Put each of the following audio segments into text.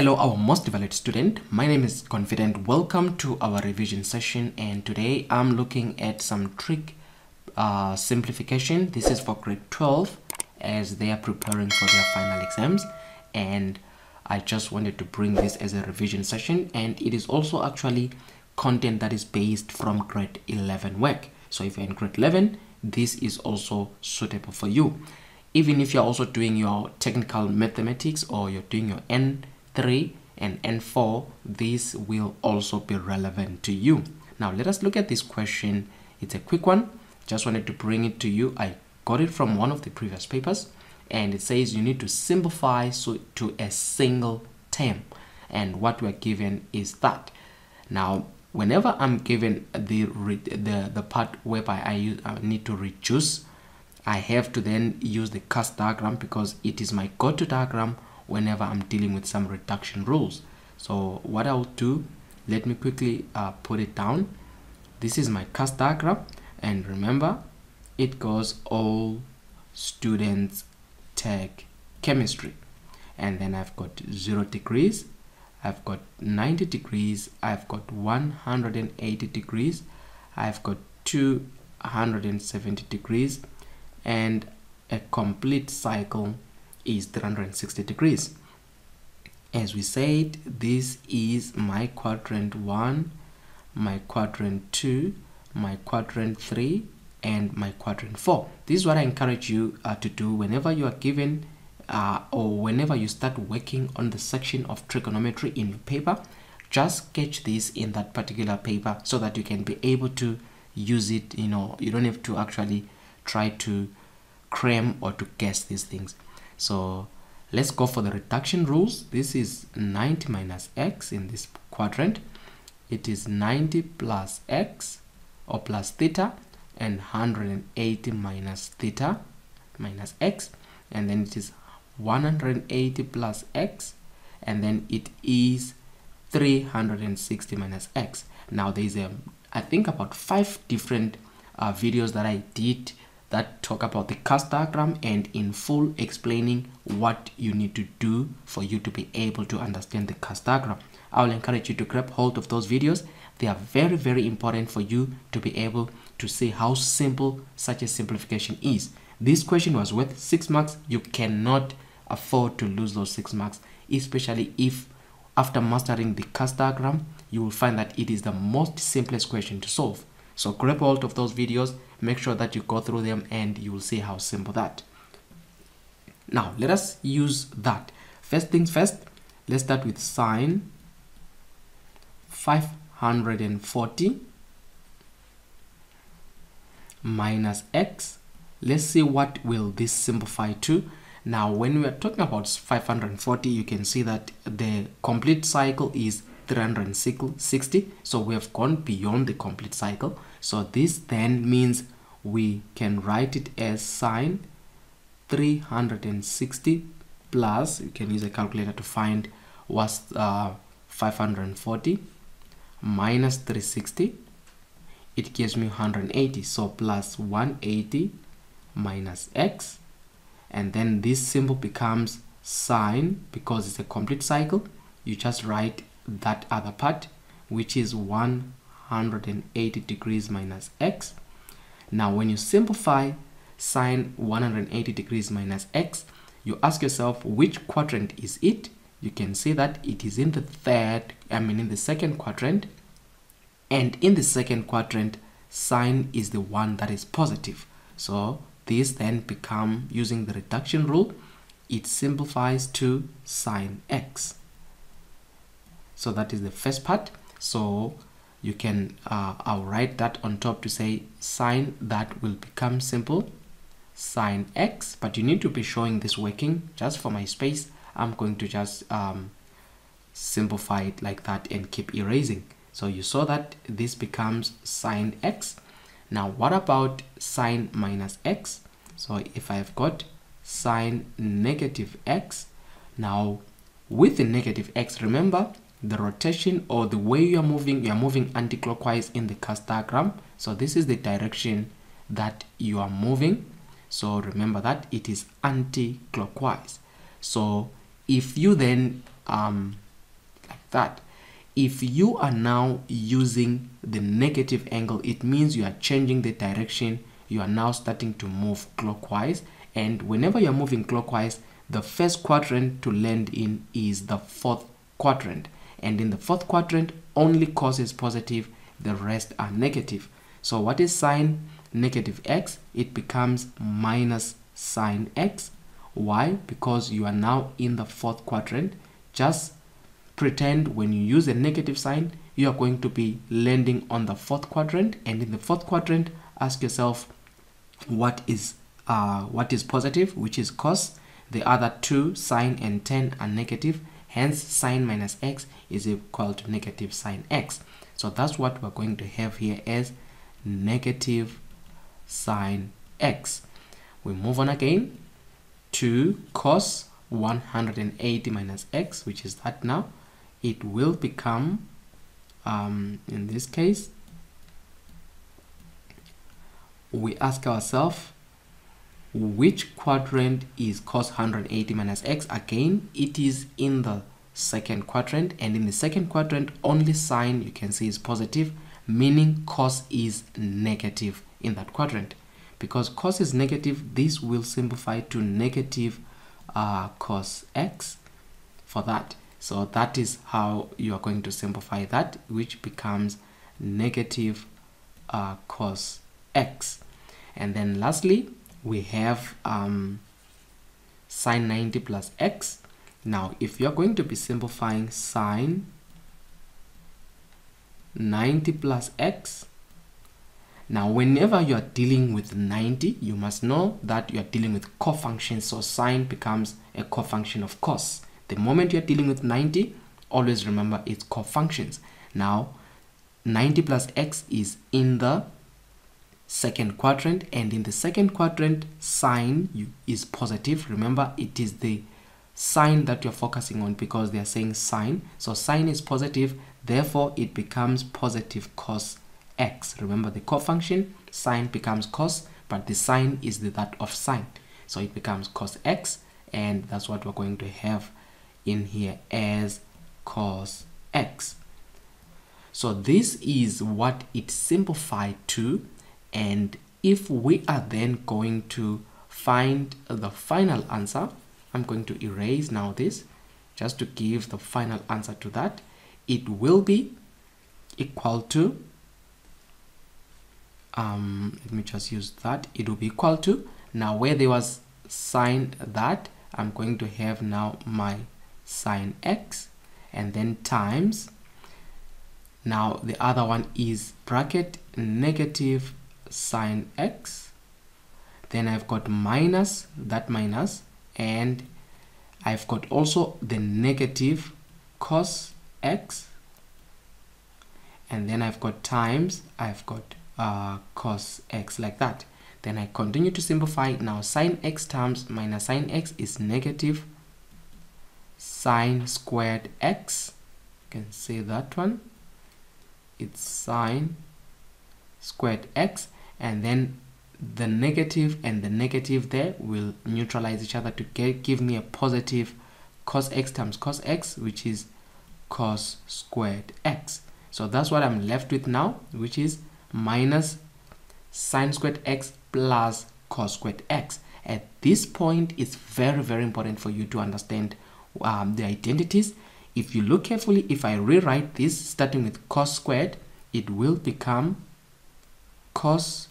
Hello, our most valued student. My name is Confident. Welcome to our revision session, and today I'm looking at some trick simplification. This is for grade 12 as they are preparing for their final exams, and I just wanted to bring this as a revision session, and it is also actually content that is based from grade 11 work. So if you're in grade 11, this is also suitable for you. Even if you're also doing your technical mathematics or you're doing your N3 and N4, this will also be relevant to you. Now let us look at this question. It's a quick one. Just wanted to bring it to you. I got it from one of the previous papers, and it says you need to simplify to a single term, and what we're given is that. Now whenever I'm given the part whereby I need to reduce, I have to then use the CAS diagram because it is my go-to diagram whenever I'm dealing with some reduction rules. So what I'll do, let me quickly put it down. This is my CAS diagram, and remember, it goes all students take chemistry, and then I've got 0 degrees, I've got 90 degrees, I've got 180 degrees, I've got 270 degrees, and a complete cycle is 360 degrees. As we said, this is my quadrant 1, my quadrant 2, my quadrant 3, and my quadrant 4. This is what I encourage you to do whenever you are given or whenever you start working on the section of trigonometry in your paper. Just sketch this in that particular paper so that you can be able to use it. You know, you don't have to actually try to cram or to guess these things. So let's go for the reduction rules. This is 90 minus x in this quadrant. It is 90 plus x or plus theta, and 180 minus theta minus x, and then it is 180 plus x, and then it is 360 minus x. Now there is I think about 5 different videos that I did that talk about the CAS diagram and in full explaining what you need to do for you to be able to understand the CAS diagram. I will encourage you to grab hold of those videos. They are very, very important for you to be able to see how simple such a simplification is. This question was worth 6 marks. You cannot afford to lose those 6 marks, especially if after mastering the CAS diagram, you will find that it is the most simplest question to solve. So grab hold of those videos, make sure that you go through them, and you will see how simple that. Now let us use that. First things first, let's start with sine 540 minus x. Let's see what will this simplify to. Now when we are talking about 540, you can see that the complete cycle is 360, so we have gone beyond the complete cycle. So this then means we can write it as sine 360 plus, you can use a calculator to find what's 540 minus 360. It gives me 180, so plus 180 minus x, and then this symbol becomes sine, because it's a complete cycle, you just write that other part, which is 180 degrees minus x. Now when you simplify sine 180 degrees minus x, you ask yourself which quadrant is it. You can see that it is in the second quadrant, and in the second quadrant sine is the one that is positive. So this then become, using the reduction rule, it simplifies to sine x. So that is the first part. So you can, I'll write that on top to say sine, that will become simple, sine x, but you need to be showing this working. Just for my space, I'm going to just simplify it like that and keep erasing. So you saw that this becomes sine x. Now what about sine minus x? So if I've got sine negative x, now with the negative x, remember, the rotation or the way you are moving anti-clockwise in the CAS diagram. So this is the direction that you are moving. So remember that it is anti-clockwise. So if you then that if you are now using the negative angle, it means you are changing the direction. You are now starting to move clockwise, and whenever you're moving clockwise, the first quadrant to land in is the fourth quadrant, and in the fourth quadrant only cos is positive, the rest are negative. So what is sine negative x? It becomes minus sine x. Why? Because you are now in the fourth quadrant. Just pretend when you use a negative sign, you are going to be landing on the fourth quadrant, and in the fourth quadrant, ask yourself what is positive, which is cos. The other two, sine and tan, are negative, hence sine minus x is equal to negative sine x. So that's what we're going to have here as negative sine x. We move on again to cos 180 minus x, which is that now. It will become, in this case, we ask ourselves, which quadrant is cos 180 minus x? Again, it is in the second quadrant, and in the second quadrant only sine, you can see, is positive, meaning cos is negative in that quadrant. Because cos is negative, this will simplify to negative cos x for that. So that is how you are going to simplify that, which becomes negative cos x. And then lastly, we have sine 90 plus x. Now, if you're going to be simplifying sine 90 plus x, now whenever you're dealing with 90, you must know that you're dealing with cofunctions, so sine becomes a cofunction of cos. The moment you're dealing with 90, always remember it's cofunctions. Now, 90 plus x is in the second quadrant, and in the second quadrant sine is positive. Remember, it is the sine that you're focusing on because they are saying sine, so sine is positive, therefore it becomes positive cos x. Remember the cofunction, sine becomes cos, but the sine is that of sine, so it becomes cos x, and that's what we're going to have in here as cos x. So this is what it simplified to. And if we are then going to find the final answer, I'm going to erase now this just to give the final answer to that. It will be equal to, let me just use that, it will be equal to, now where there was sine that, I'm going to have now my sine x, and then times, now the other one is bracket negative sine x, then I've got minus that minus, and I've got also the negative cos x, and then I've got times, I've got cos x like that. Then I continue to simplify. Now sine x times minus sine x is negative sine squared x. You can say that one, it's sine squared x, and then the negative and the negative there will neutralize each other to give me a positive cos x times cos x, which is cos squared x. So that's what I'm left with now, which is minus sine squared x plus cos squared x. At this point, it's very, very important for you to understand the identities. If you look carefully, if I rewrite this starting with cos squared, it will become cos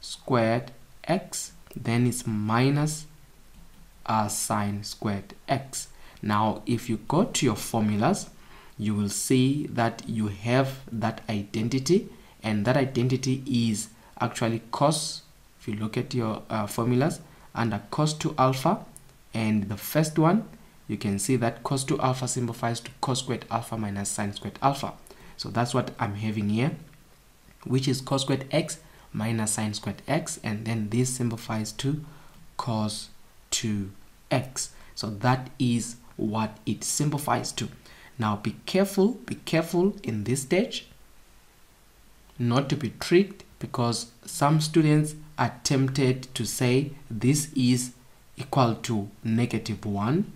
squared x, then it's minus sine squared x. Now if you go to your formulas, you will see that you have that identity, and that identity is actually cos. If you look at your formulas under cos 2 alpha, and the first one, you can see that cos 2 alpha simplifies to cos squared alpha minus sine squared alpha. So that's what I'm having here, which is cos squared x minus sine squared x, and then this simplifies to cos 2x. So that is what it simplifies to. Now be careful in this stage not to be tricked, because some students are tempted to say this is equal to negative 1.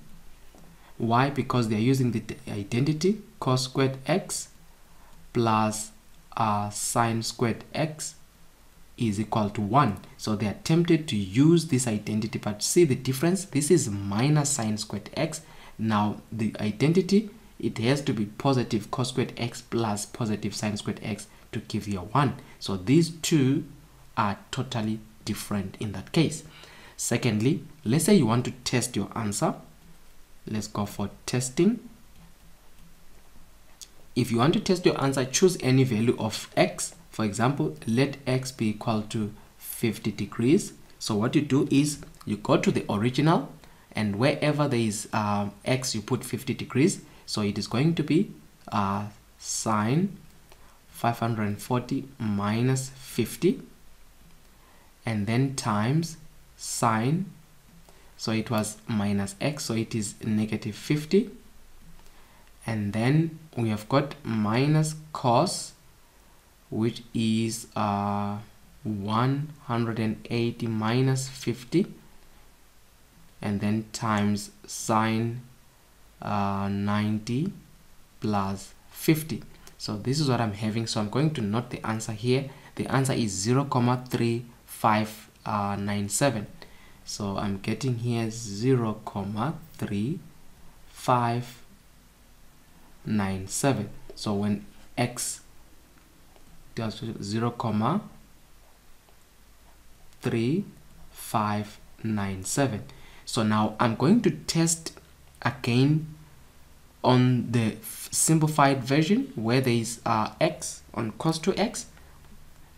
Why? Because they are using the identity cos squared x plus sine squared x is equal to 1. So they are tempted to use this identity, but see the difference. This is minus sine squared x. Now the identity, it has to be positive cos squared x plus positive sine squared x to give you a 1. So these two are totally different in that case. Secondly, let's say you want to test your answer. Let's go for testing. If you want to test your answer, choose any value of x. For example, let x be equal to 50 degrees. So what you do is you go to the original, and wherever there is x, you put 50 degrees. So it is going to be sine 540 minus 50, and then times sine. So it was minus x, so it is negative 50. And then we have got minus cos, which is 180 minus 50, and then times sine 90 plus 50. So this is what I'm having. So I'm going to note the answer here. The answer is 0,3597. So I'm getting here 0,3597. So when x 0,3597. So now I'm going to test again on the simplified version where there is x on cos 2x.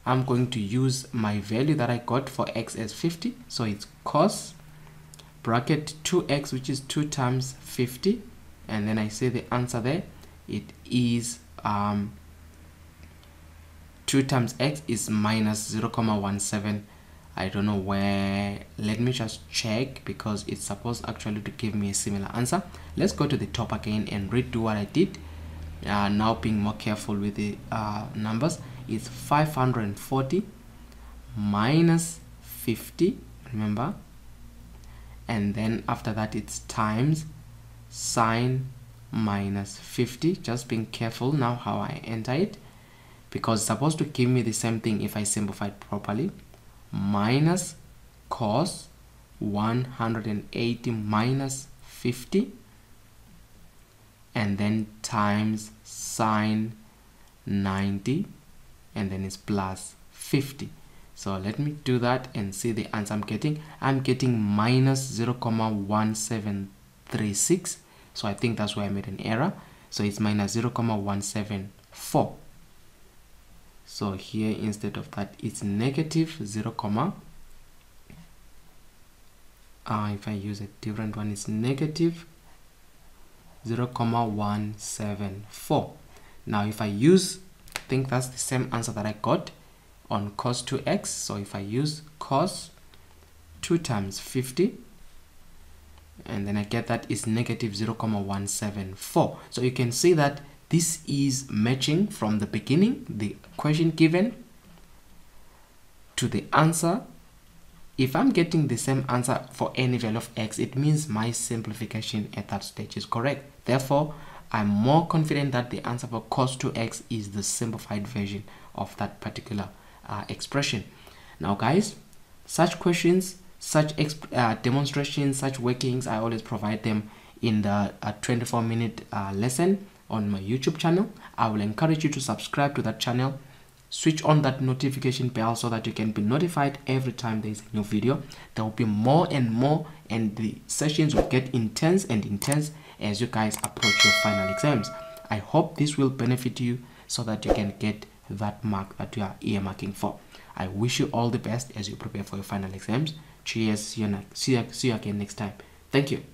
I'm going to use my value that I got for x as 50. So it's cos bracket 2x, which is 2 times 50, and then I say the answer there. It is 2 times x is minus 0,17. I don't know where. Let me just check, because it's supposed actually to give me a similar answer. Let's go to the top again and redo what I did. Now being more careful with the numbers. It's 540 minus 50, remember, and then after that it's times sine minus 50. Just being careful now how I enter it, because it's supposed to give me the same thing if I simplify it properly. Minus cos 180 minus 50, and then times sine 90, and then it's plus 50. So let me do that and see the answer I'm getting. I'm getting minus 0,1736. So I think that's where I made an error. So it's minus 0,174. So here, instead of that, it's negative 0, if I use a different one, it's negative 0,174. Now if I use, I think that's the same answer that I got on cos 2x. So if I use cos 2 times 50, and then I get that is negative 0,174. So you can see that this is matching from the beginning, the question given to the answer. If I'm getting the same answer for any value of x, it means my simplification at that stage is correct. Therefore, I'm more confident that the answer for cos 2x is the simplified version of that particular expression. Now guys, such questions, such demonstrations, such workings, I always provide them in the 24-minute lesson on my YouTube channel. I will encourage you to subscribe to that channel, switch on that notification bell so that you can be notified every time there is a new video. There will be more and more, and the sessions will get intense and intense as you guys approach your final exams. I hope this will benefit you so that you can get that mark that you are earmarking for. I wish you all the best as you prepare for your final exams. Cheers, see you again next time. Thank you.